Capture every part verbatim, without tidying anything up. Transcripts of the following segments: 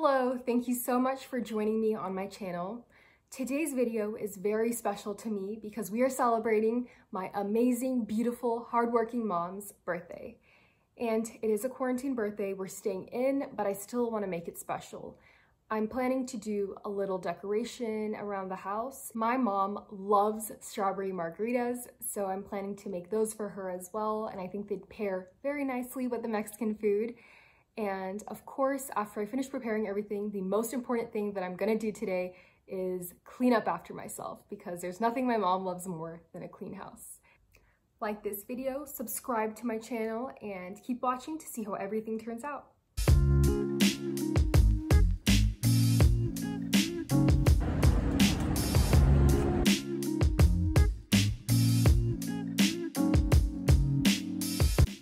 Hello, thank you so much for joining me on my channel. Today's video is very special to me because we are celebrating my amazing, beautiful, hardworking mom's birthday. And it is a quarantine birthday. We're staying in, but I still want to make it special. I'm planning to do a little decoration around the house. My mom loves strawberry margaritas, so I'm planning to make those for her as well. And I think they'd pair very nicely with the Mexican food. And of course, after I finish preparing everything, the most important thing that I'm gonna do today is clean up after myself, because there's nothing my mom loves more than a clean house. Like this video, subscribe to my channel, and keep watching to see how everything turns out.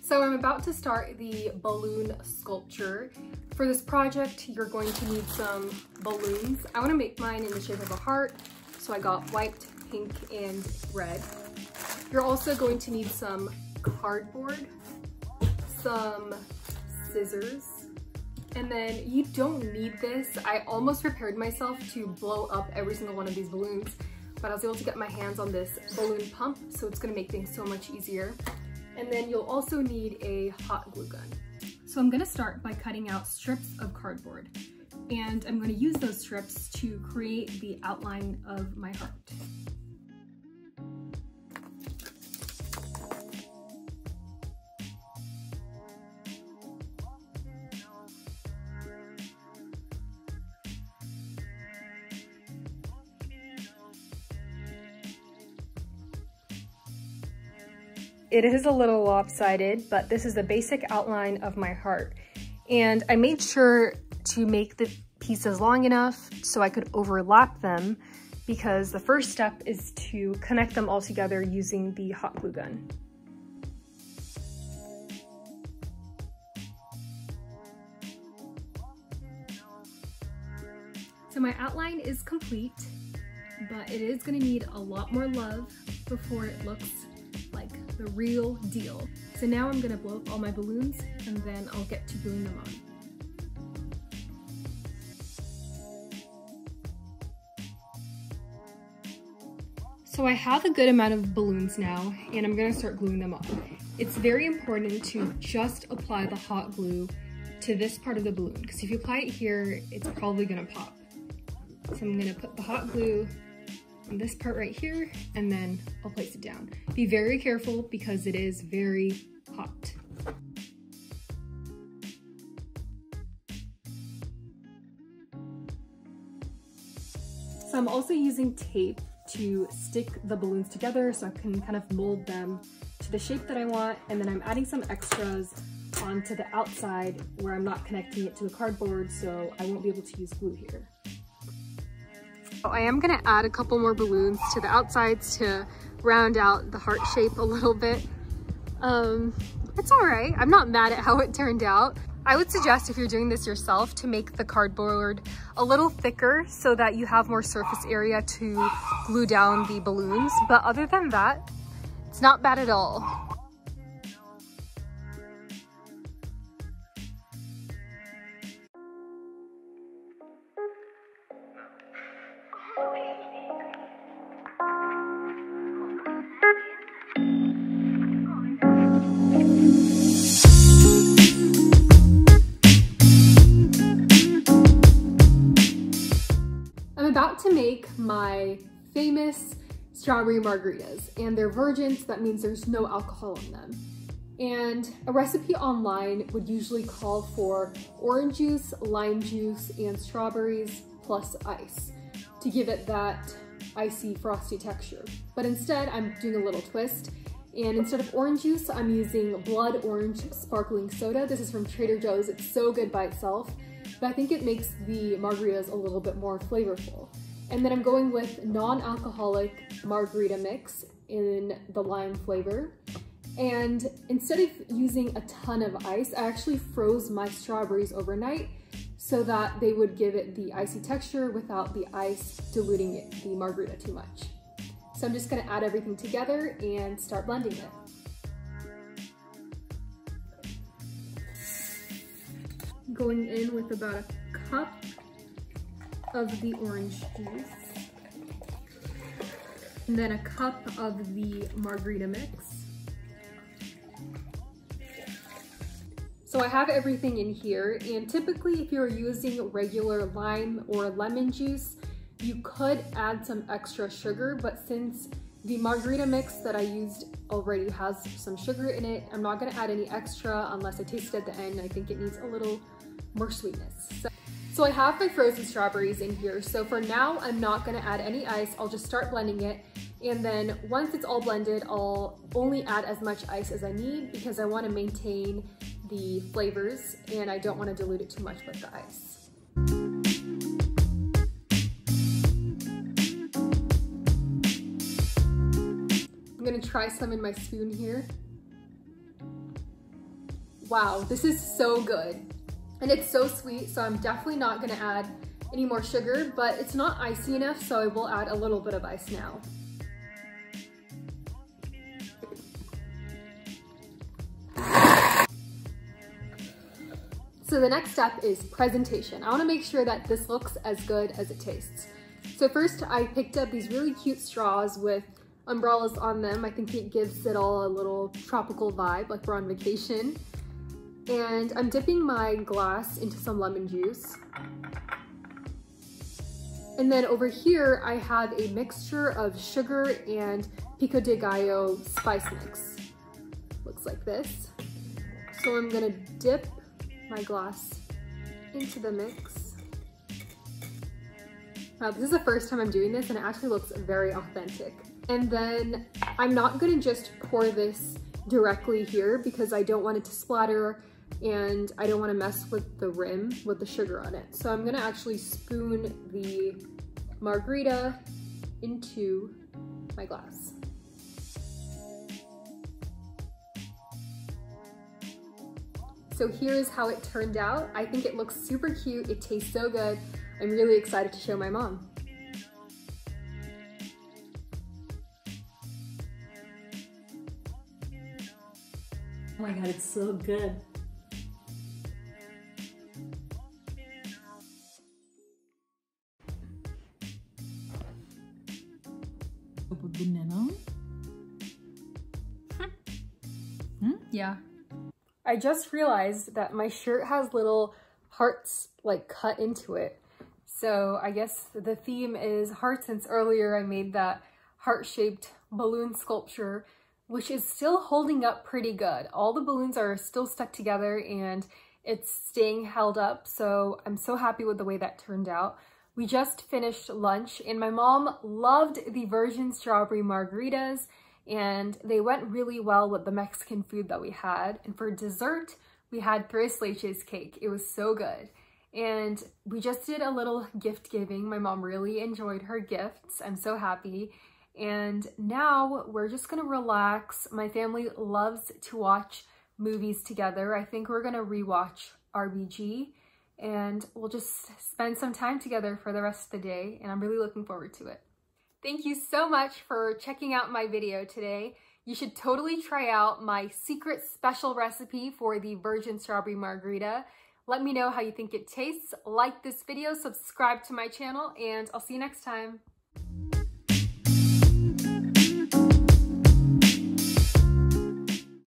So I'm about to start the balloon sculpture. For this project, you're going to need some balloons. I want to make mine in the shape of a heart, so I got white, pink, and red. You're also going to need some cardboard, some scissors, and then you don't need this. I almost prepared myself to blow up every single one of these balloons, but I was able to get my hands on this balloon pump, so it's going to make things so much easier. And then you'll also need a hot glue gun. So I'm gonna start by cutting out strips of cardboard, and I'm gonna use those strips to create the outline of my heart. It is a little lopsided, but this is the basic outline of my heart. And I made sure to make the pieces long enough so I could overlap them, because the first step is to connect them all together using the hot glue gun. So my outline is complete, but it is going to need a lot more love before it looks the real deal. So now I'm gonna blow up all my balloons, and then I'll get to gluing them on. So I have a good amount of balloons now, and I'm gonna start gluing them up. It's very important to just apply the hot glue to this part of the balloon, because if you apply it here, it's probably gonna pop. So I'm gonna put the hot glue on this part right here, and then I'll place it down. Be very careful because it is very hot. So I'm also using tape to stick the balloons together so I can kind of mold them to the shape that I want, and then I'm adding some extras onto the outside where I'm not connecting it to the cardboard, so I won't be able to use glue here. I am gonna add a couple more balloons to the outsides to round out the heart shape a little bit. Um, it's all right. I'm not mad at how it turned out. I would suggest, if you're doing this yourself, to make the cardboard a little thicker so that you have more surface area to glue down the balloons. But other than that, it's not bad at all. To make my famous strawberry margaritas, and they're virgin, so that means there's no alcohol in them. And a recipe online would usually call for orange juice, lime juice, and strawberries plus ice to give it that icy, frosty texture. But instead, I'm doing a little twist, and instead of orange juice, I'm using blood orange sparkling soda. This is from Trader Joe's. It's so good by itself, but I think it makes the margaritas a little bit more flavorful. And then I'm going with non-alcoholic margarita mix in the lime flavor. And instead of using a ton of ice, I actually froze my strawberries overnight so that they would give it the icy texture without the ice diluting it, the margarita too much. So I'm just gonna add everything together and start blending it. Going in with about a cup of the orange juice, and then a cup of the margarita mix. So I have everything in here, and typically if you're using regular lime or lemon juice, you could add some extra sugar, but since the margarita mix that I used already has some sugar in it, I'm not gonna add any extra unless I taste it at the end. I think it needs a little more sweetness. So, so I have my frozen strawberries in here. So for now, I'm not gonna add any ice. I'll just start blending it. And then once it's all blended, I'll only add as much ice as I need because I wanna maintain the flavors and I don't wanna dilute it too much with the ice. I'm gonna try some in my spoon here. Wow, this is so good. And it's so sweet, so I'm definitely not gonna add any more sugar, but it's not icy enough, so I will add a little bit of ice now. So the next step is presentation. I wanna make sure that this looks as good as it tastes. So first, I picked up these really cute straws with umbrellas on them. I think it gives it all a little tropical vibe, like we're on vacation. And I'm dipping my glass into some lemon juice. And then over here, I have a mixture of sugar and pico de gallo spice mix. Looks like this. So I'm gonna dip my glass into the mix. Wow, this is the first time I'm doing this and it actually looks very authentic. And then I'm not gonna just pour this directly here because I don't want it to splatter and I don't wanna mess with the rim with the sugar on it. So I'm gonna actually spoon the margarita into my glass. So here's how it turned out. I think it looks super cute. It tastes so good. I'm really excited to show my mom. Oh my God, it's so good. Hmm? Yeah. I just realized that my shirt has little hearts like cut into it. So I guess the theme is hearts, since earlier I made that heart-shaped balloon sculpture, which is still holding up pretty good. All the balloons are still stuck together and it's staying held up, so I'm so happy with the way that turned out. We just finished lunch and my mom loved the virgin strawberry margaritas and they went really well with the Mexican food that we had. And for dessert, we had tres leches cake. It was so good. And we just did a little gift giving. My mom really enjoyed her gifts. I'm so happy. And now we're just gonna relax. My family loves to watch movies together. I think we're gonna rewatch R B G and we'll just spend some time together for the rest of the day, and I'm really looking forward to it. Thank you so much for checking out my video today. You should totally try out my secret special recipe for the virgin strawberry margarita. Let me know how you think it tastes. Like this video, subscribe to my channel, and I'll see you next time.